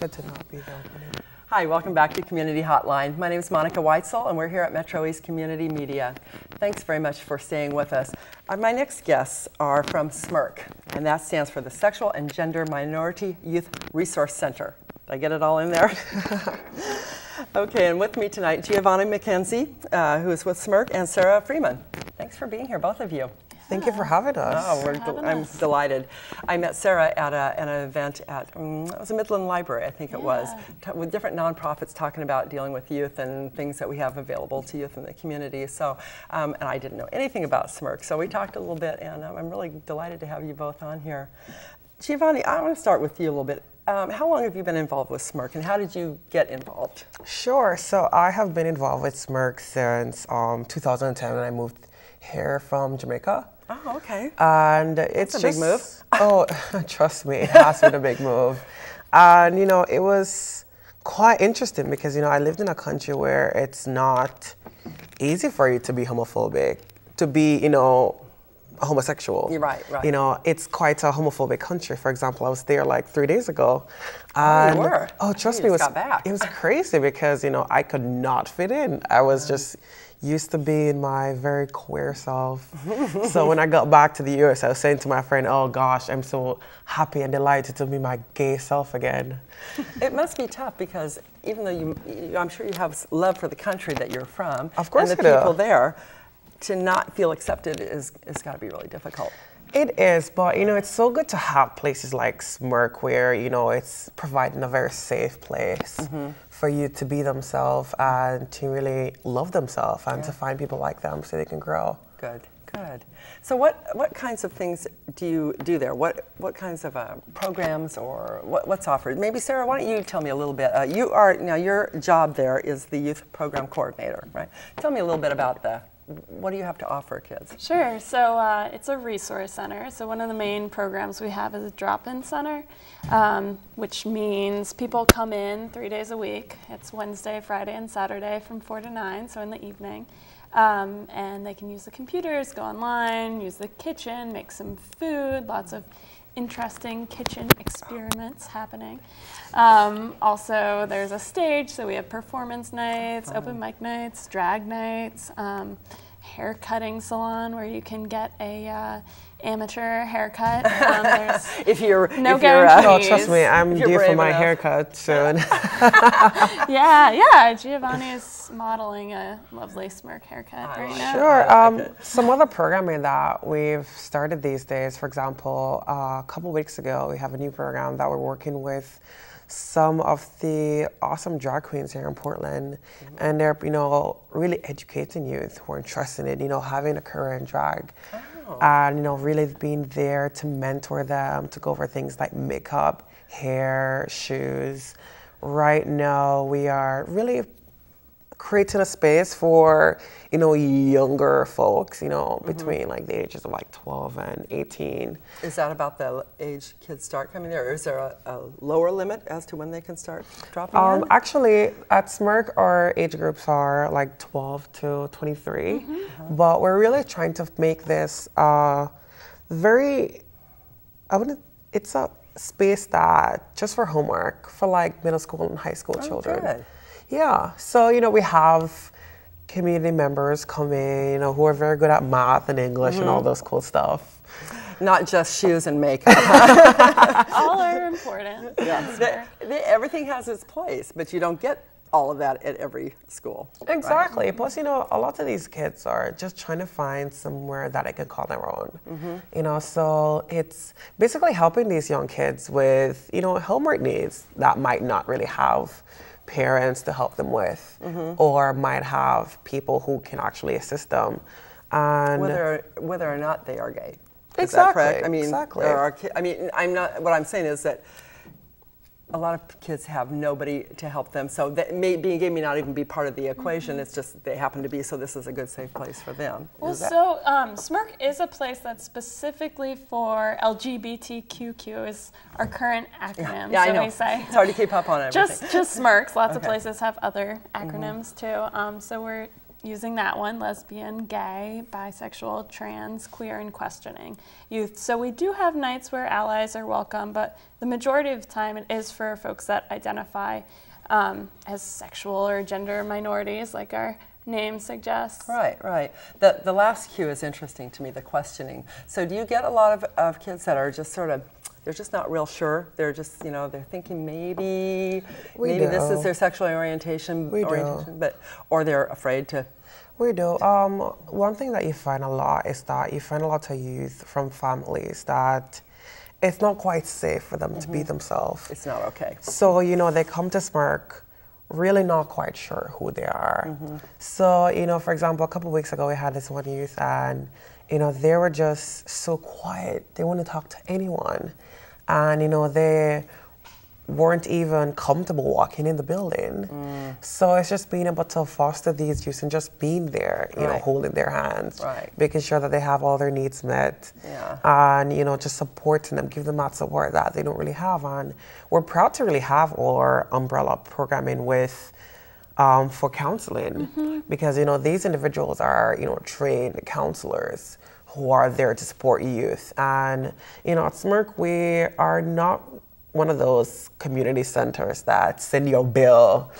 good to not be there. Hi, welcome back to Community Hotline. My name is Monica Weitzel, and we're here at Metro East Community Media. Thanks very much for staying with us. My next guests are from SMYRC, and that stands for the Sexual and Gender Minority Youth Resource Center. Did I get it all in there? Okay, and with me tonight, Giovanni Mackenenzie, who is with SMYRC, and Sarah Freeman. Thanks for being here, both of you. Thank you for having us. Oh, I'm delighted. I met Sarah at an event at it was a Midland Library, I think it was, with different nonprofits talking about dealing with youth and things that we have available to youth in the community. So, and I didn't know anything about SMYRC, so we talked a little bit, and I'm really delighted to have you both on here. Giovanni, I want to start with you a little bit. How long have you been involved with SMYRC, and how did you get involved? Sure. So I have been involved with SMYRC since 2010, when I moved here from Jamaica. Oh, okay. And it's just a big move. Oh, trust me, it has been a big move. And, you know, it was quite interesting because, you know, I lived in a country where it's not easy for you to be homophobic, to be, you know, homosexual. You're right, right. You know, it's quite a homophobic country. For example, I was there like 3 days ago. And, oh, you were? Oh, trust me, it was crazy because, you know, I could not fit in. I was just used to being my very queer self. So when I got back to the US, I was saying to my friend, oh gosh, I'm so happy and delighted to be my gay self again. It must be tough because even though I'm sure you have love for the country that you're from, of course, and the people there, to not feel accepted is, it's gotta be really difficult. It is, but you know, it's so good to have places like SMYRC where, you know, it's providing a very safe place for you to be themselves and to really love themselves and to find people like them so they can grow. Good, good. So what kinds of things do you do there? What kinds of programs or what's offered? Maybe Sarah, why don't you tell me a little bit? Now your job there is the youth program coordinator, right? Tell me a little bit about the what do you have to offer kids? Sure. So it's a resource center. So one of the main programs we have is a drop-in center, which means people come in 3 days a week. It's Wednesday, Friday, and Saturday from 4 to 9, so in the evening. And they can use the computers, go online, use the kitchen, make some food, lots of interesting kitchen experiments happening. Also, there's a stage, so we have performance nights, open mic nights, drag nights, hair cutting salon where you can get a amateur haircut. If you're no guarantees. No, trust me, I'm due for my haircut soon. Yeah. Giovanni is modeling a lovely SMYRC haircut right now. Sure. Some other programming that we've started these days, for example, a couple weeks ago, we have a new program that we're working with some of the awesome drag queens here in Portland, and they're, you know, really educating youth who are interested in, you know, having a career in drag. And, you know, really being there to mentor them, to go over things like makeup, hair, shoes. Right now, we are really creating a space for, you know, younger folks, you know, between like the ages of like 12 and 18. Is that about the age kids start coming there? Or is there a lower limit as to when they can start dropping in? Actually, at SMYRC, our age groups are like 12 to 23. But we're really trying to make this very, it's a space that just for homework, for like middle school and high school children. Good. Yeah, so, you know, we have community members come in, you know, who are very good at math and English and all those cool stuff. Not just shoes and makeup. All are important. Yes. Everything has its place, but you don't get all of that at every school. Exactly. Right? Plus, you know, a lot of these kids are just trying to find somewhere that they can call their own. You know, so it's basically helping these young kids with, you know, homework needs that might not really have parents to help them with, or might have people who can actually assist them. And whether or not they are gay. Is that correct? I mean, there are, what I'm saying is that a lot of kids have nobody to help them, so that being gay may not even be part of the equation. It's just they happen to be, so this is a good, safe place for them. Well, so SMYRC is a place that's specifically for LGBTQQ is our current acronym. Yeah, I know. We say. It's hard to keep up on everything. Just SMYRCs. Lots of places have other acronyms too. So we're using that one, lesbian, gay, bisexual, trans, queer, and questioning youth. So we do have nights where allies are welcome, but the majority of the time it is for folks that identify as sexual or gender minorities, like our name suggests. Right, right. The last Q is interesting to me, the questioning. So do you get a lot of kids that are just sort of, they're just not real sure. They're just, you know, they're thinking maybe this is their sexual orientation, or they're afraid to. We do. One thing that you find a lot is that you find a lot of youth from families that it's not quite safe for them to be themselves. It's not okay. So, you know, they come to SMYRC really not quite sure who they are. So, you know, for example, a couple of weeks ago we had this one youth and, you know, they were just so quiet. They wouldn't talk to anyone. And, you know, they weren't even comfortable walking in the building. So it's just being able to foster these youth and just being there, you know, holding their hands, making sure that they have all their needs met, and, you know, just supporting them, give them that support that they don't really have. And we're proud to really have our umbrella programming with for counseling, because, you know, these individuals are, you know, trained counselors who are there to support youth. And, you know, at SMYRC, we are not one of those community centers that send your bill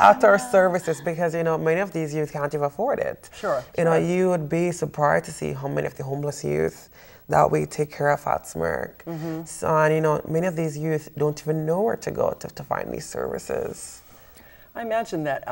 after our services, because, you know, many of these youth can't even afford it. You know, you would be surprised to see how many of the homeless youth that we take care of at SMYRC. So, and, you know, many of these youth don't even know where to go to find these services. I imagine that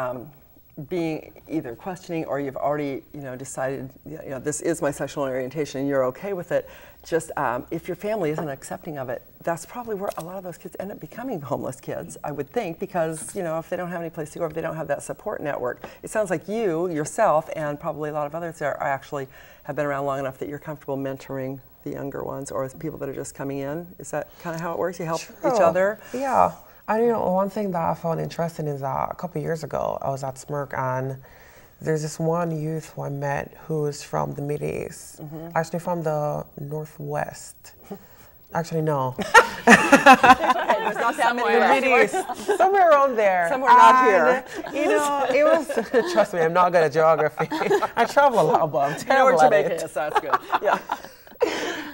being either questioning or you've already, you know, decided, you know, this is my sexual orientation and you're okay with it, just if your family isn't accepting of it, that's probably where a lot of those kids end up becoming homeless kids, I would think, because, you know, if they don't have any place to go, if they don't have that support network. It sounds like you, yourself, and probably a lot of others there are actually have been around long enough that you're comfortable mentoring the younger ones or the people that are just coming in. Is that kind of how it works? You help each other? Yeah. And, you know, one thing that I found interesting is that a couple of years ago, I was at SMYRC, and there's this one youth who I met who is from the Mid-East, actually from the Northwest. Actually, no. There's not that many. Mid-East, somewhere around there. Somewhere not here. You know, it was, trust me, I'm not good at geography. I travel a lot, but I'm terrible at it. Yes, that's good. Yeah.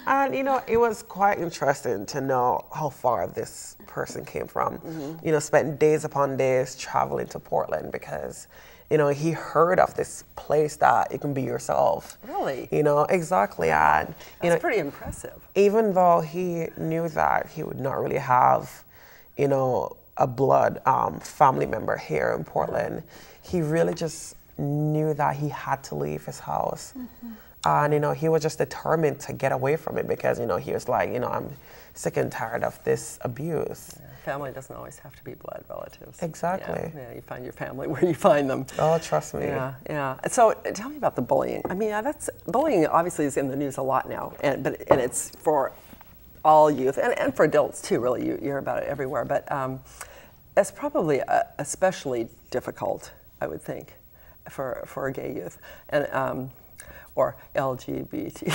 And, you know, it was quite interesting to know how far this person came from. You know, spent days upon days traveling to Portland because, you know, he heard of this place that you can be yourself. Really? You know, exactly. And, you know, pretty impressive. Even though he knew that he would not really have, you know, a blood family member here in Portland, he really just knew that he had to leave his house. And, you know, he was just determined to get away from it because, you know, he was like, you know, I'm sick and tired of this abuse. Yeah. Family doesn't always have to be blood relatives. Exactly. Yeah, yeah, you find your family where you find them. Oh, trust me. Yeah, yeah. So tell me about the bullying. I mean, that's, bullying obviously is in the news a lot now, and it's for all youth, and for adults too, really. You hear about it everywhere. But it's probably especially difficult, I would think, for gay youth. And, or LGBT.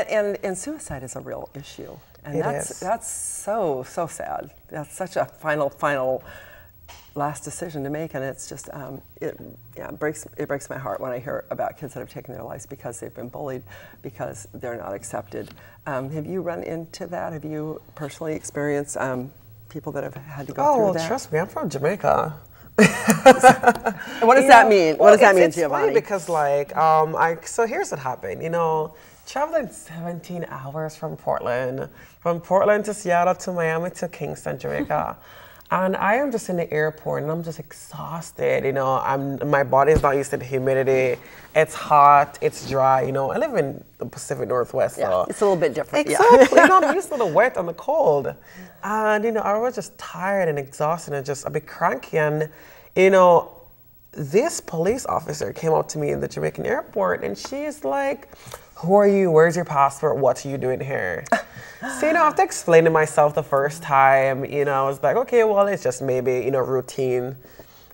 And suicide is a real issue. And that's so, so sad. That's such a final last decision to make, and it's just, it breaks my heart when I hear about kids that have taken their lives because they've been bullied, because they're not accepted. Have you run into that? Have you personally experienced people that have had to go through that? Oh, well, trust me, I'm from Jamaica. What does that mean? What does that mean, Giovanni? It's funny because, like, so here's what happened. You know, traveling 17 hours from Portland to Seattle to Miami to Kingston, Jamaica, and I am just in the airport and I'm just exhausted. You know, my body is not used to the humidity. It's hot. It's dry. You know, I live in the Pacific Northwest, so it's a little bit different. Exactly. You know, I'm used to the wet and the cold. And, you know, I was just tired and exhausted and just a bit cranky. And, you know, this police officer came up to me in the Jamaican airport and she's like, who are you? Where's your passport? What are you doing here? So, you know, after explaining myself the first time, you know, I was like, okay, well, it's just maybe, you know, routine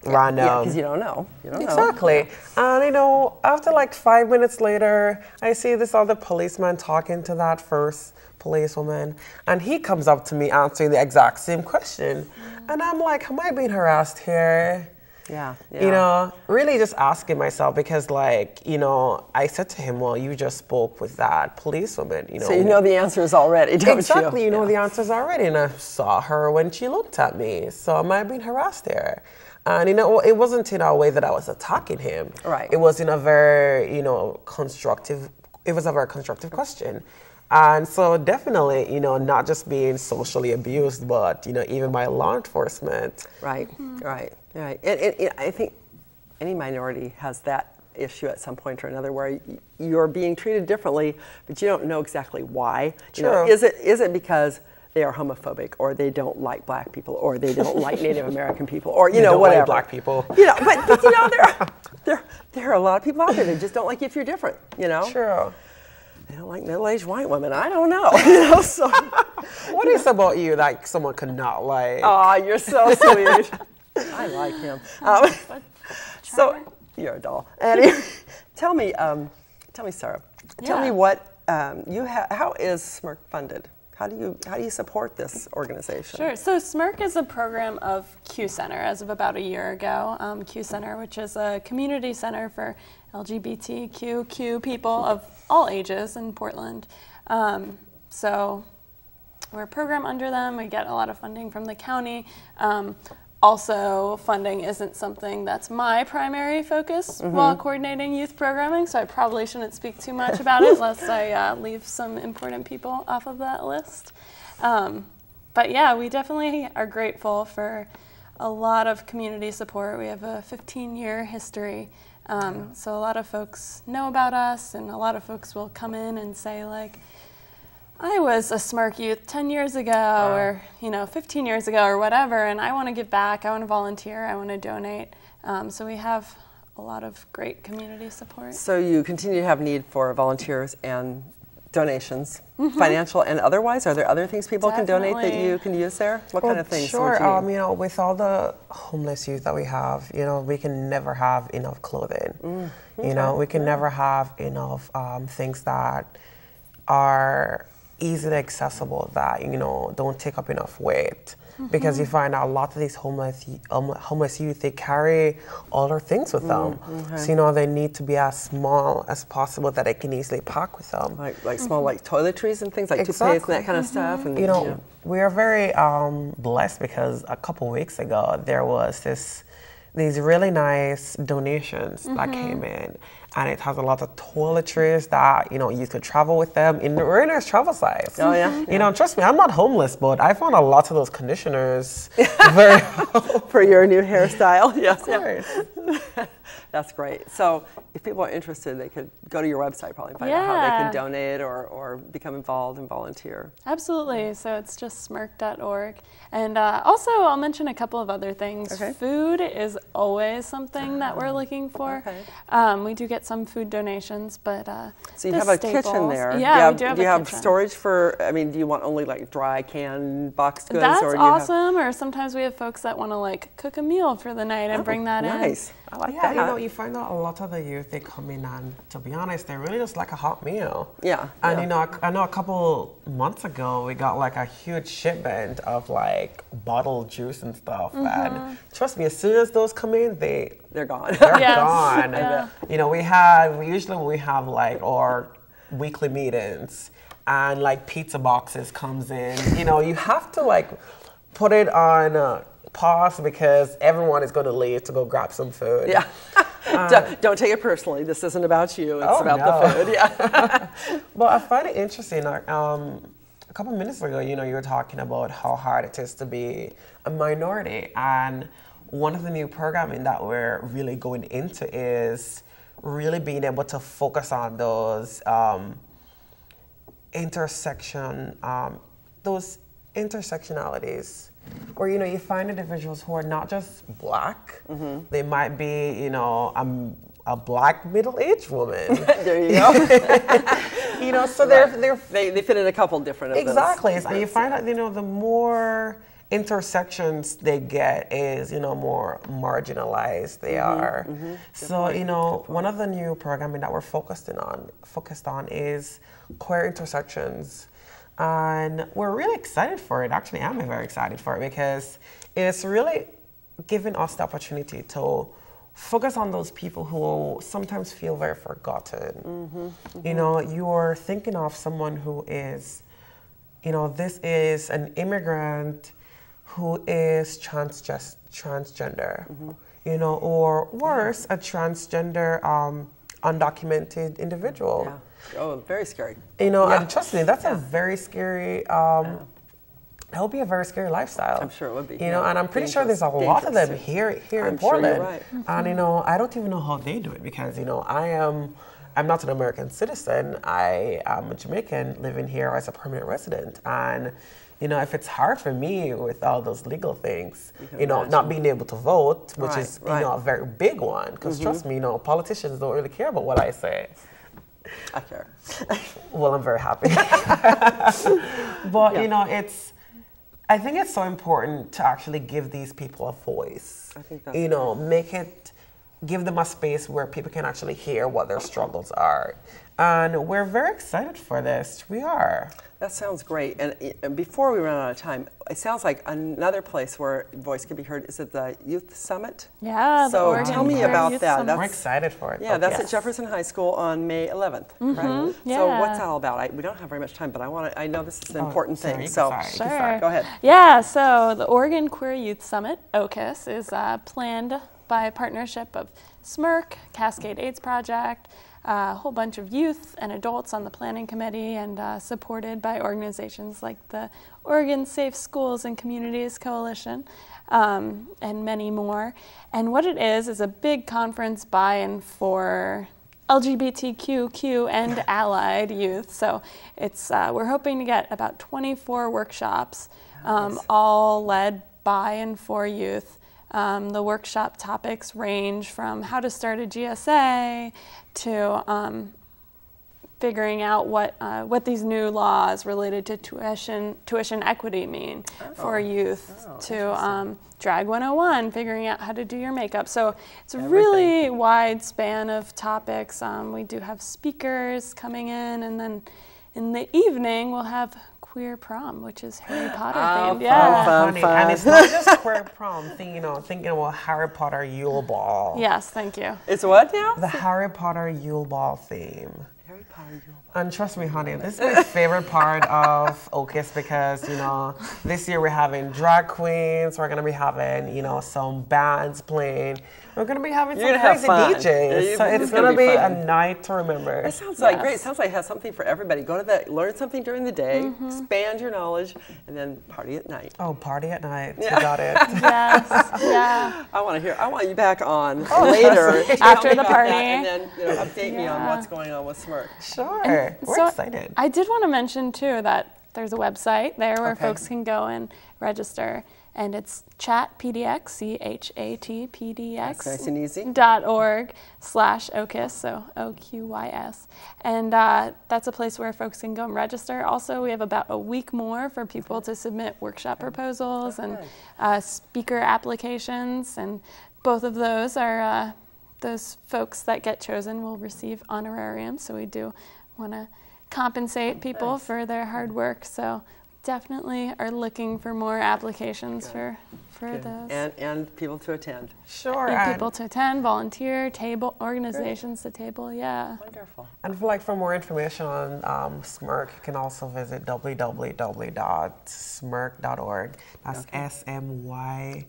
run down. Because you don't know. You don't know. Exactly. And you know, after like 5 minutes later, I see this other policeman talking to that first policewoman, and he comes up to me answering the exact same question. And I'm like, am I being harassed here? Yeah, yeah. You know, really just asking myself, because like, you know, I said to him, well, you just spoke with that policewoman, you know. So you know the answers already, don't you? Exactly, you know the answers already. And I saw her when she looked at me. So am I being harassed there? And, you know, it wasn't in a way that I was attacking him. Right. It was in a very, you know, constructive, it was a very constructive question. And so definitely, you know, not just being socially abused, but, you know, even by law enforcement. Right, right. Right, and I think any minority has that issue at some point or another, where you're being treated differently, but you don't know exactly why. True. You know, is it because they are homophobic, or they don't like black people, or they don't like Native American people, or you know, whatever. Like black people. You know, but you know, there are a lot of people out there that just don't like you if you're different. You know. Sure. They don't like middle-aged white women. I don't know. You know, so what is about you like someone could not like? Oh, you're so sweet. I like him. So you're a doll. And tell me, Sarah. Yeah. Tell me what how is SMYRC funded? How do you support this organization? Sure. So SMYRC is a program of Q Center as of about a year ago. Q Center, which is a community center for LGBTQ people of all ages in Portland. So we're a program under them. We get a lot of funding from the county. Also, funding isn't something that's my primary focus while coordinating youth programming, so I probably shouldn't speak too much about it, lest I leave some important people off of that list. But yeah, we definitely are grateful for a lot of community support. We have a 15-year history, so a lot of folks know about us, and a lot of folks will come in and say, like, I was a SMYRC youth 10 years ago or, you know, 15 years ago or whatever, and I want to give back, I want to volunteer, I want to donate. So we have a lot of great community support. So you continue to have need for volunteers and donations, financial and otherwise? Are there other things people can donate that you can use there? What kind of things? Sure, you know, with all the homeless youth that we have, you know, we can never have enough clothing. You know, we can never have enough things that are easily accessible, that, you know, don't take up enough weight, because you find out a lot of these homeless youth, they carry all their things with them. So, you know, they need to be as small as possible that they can easily pack with them. Like small, like toiletries and things, like toothpaste and that kind of stuff. And, you know, we are very blessed, because a couple weeks ago there was these really nice donations that came in. And it has a lot of toiletries that, you know, you could travel with them in very nice travel size. Oh, yeah. You know, trust me, I'm not homeless, but I found a lot of those conditioners very helpful. For your new hairstyle. Yes. Yeah. That's great. So if people are interested, they could go to your website probably and find out how they can donate or become involved and volunteer. Absolutely. So it's just smyrc.org. And also, I'll mention a couple of other things. Food is always something that we're looking for. We do get some food donations, but so you have a kitchen there. Yeah, we do have a kitchen. Do you have storage for, I mean, do you want only like dry canned boxed goods? That's awesome. Or sometimes we have folks that want to like cook a meal for the night and bring that in. Nice. I like that. You know, you find out a lot of the youth, they come in and, to be honest, they really just like a hot meal. Yeah. And you know, I know a couple months ago we got like a huge shipment of like bottled juice and stuff. And trust me, as soon as those come in, they're gone. They're gone. And, you know, we usually have like our weekly meetings, and like pizza boxes comes in. You know, you have to like put it on pause, because everyone is going to leave to go grab some food. Yeah. Don't take it personally. This isn't about you. It's about the food. Yeah. Well, I find it interesting. A couple minutes ago, you know, you were talking about how hard it is to be a minority, and one of the new programming that we're really going into is really being able to focus on those intersectionalities, where, you know, you find individuals who are not just black, they might be, you know, a black middle-aged woman. There you go. You know, so they fit in a couple different of those. Exactly. So you find out, you know, the more intersections they get is, you know, more marginalized they are. Mm-hmm. So, you know, one of the new programming that we're focused on is queer intersections. And we're really excited for it. Actually, I'm very excited for it because it's really giving us the opportunity to focus on those people who sometimes feel very forgotten. Mm-hmm, mm-hmm. You know, you're thinking of someone who is, you know, this is an immigrant who is transgender, mm-hmm. you know, or worse, a transgender undocumented individual. Yeah. Oh, very scary. You know, yeah. And trust me, that's yeah. a very scary, that would be a very scary lifestyle. I'm sure it would be. You know, and I'm pretty sure there's a lot of them here in Portland. Sure you're right. Mm-hmm. And, you know, I don't even know how they do it because, you know, I'm not an American citizen. I am a Jamaican living here as a permanent resident. And, you know, if it's hard for me with all those legal things, you know, imagine. Not being able to vote, which right, is, you know, a very big one. Because mm-hmm. trust me, you know, politicians don't really care about what I say. I care. Well, I'm very happy. But, yeah. you know, it's, I think it's so important to actually give these people a voice. I think that's you know, right. Give them a space where people can actually hear what their struggles are. And we're very excited for this. We are. That sounds great. And before we run out of time, it sounds like another place where voice can be heard is at the Youth Summit. Yeah. So tell me about that. We're excited for it. Yeah, that's at Jefferson High School on May 11th. Mm-hmm. Right? Yeah. So what's that all about? We don't have very much time, but I know this is an important thing. So sure. Go ahead. Yeah. So the Oregon Queer Youth Summit, OQYS, is planned by a partnership of SMYRC, Cascade AIDS Project, a whole bunch of youth and adults on the planning committee, and supported by organizations like the Oregon Safe Schools and Communities Coalition, and many more. And what it is a big conference by and for LGBTQ and allied youth. So it's we're hoping to get about 24 workshops, all led by and for youth. The workshop topics range from how to start a GSA to figuring out what these new laws related to tuition equity mean for youth, to Drag 101, figuring out how to do your makeup. So it's a really wide span of topics. We do have speakers coming in, and then in the evening we'll have Queer Prom, which is Harry Potter themed. Yeah, fun. And it's not just Queer Prom. Thinking about Harry Potter Yule Ball. Yes, thank you. It's what now? The Harry Potter Yule Ball theme. Harry Potter Yule Ball. And trust me, honey, this is my favorite part of OQYS because, you know, this year we're having drag queens. We're gonna be having, you know, some bands playing. We're gonna be having some crazy DJs. So it's gonna be a night to remember. It sounds like great. It sounds like it has something for everybody. Go to that, learn something during the day, expand your knowledge, and then party at night. Oh, party at night. Yeah. You got it. Yes. Yeah. I want you back on later after the party, and then update me on what's going on with SMYRC. Sure. And we're excited. I did want to mention too that there's a website there where folks can go and register. And it's chatpdx.org/OQYS, so OQYS. And that's a place where folks can go and register. Also, we have about a week more for people to submit workshop proposals and speaker applications. And both of those are, those folks that get chosen will receive honorariums. So we do want to compensate people for their hard work. So definitely are looking for more applications for those. And people to attend. Sure. And people to attend, volunteer, table, organizations to table, yeah. Wonderful. And for more information on SMYRC, you can also visit www.smyrc.org. That's SMYRC.org.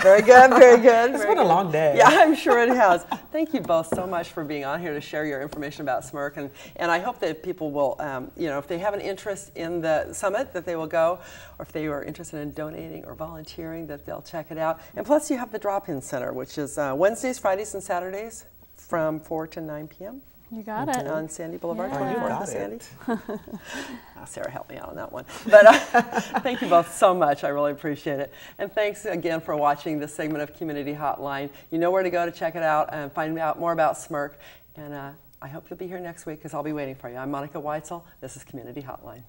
Very good, very good. It's been a long day. Yeah, I'm sure it has. Thank you both so much for being on here to share your information about SMYRC, and I hope that people will, you know, if they have an interest in the summit, that they will go, or if they are interested in donating or volunteering, that they'll check it out. And plus, you have the Drop-In Center, which is Wednesdays, Fridays, and Saturdays from 4 to 9 p.m. You got it. On Sandy Boulevard, 24th and Sandy. Sarah helped me out on that one. But thank you both so much. I really appreciate it. And thanks again for watching this segment of Community Hotline. You know where to go to check it out and find out more about SMYRC. And I hope you'll be here next week because I'll be waiting for you. I'm Monica Weitzel. This is Community Hotline.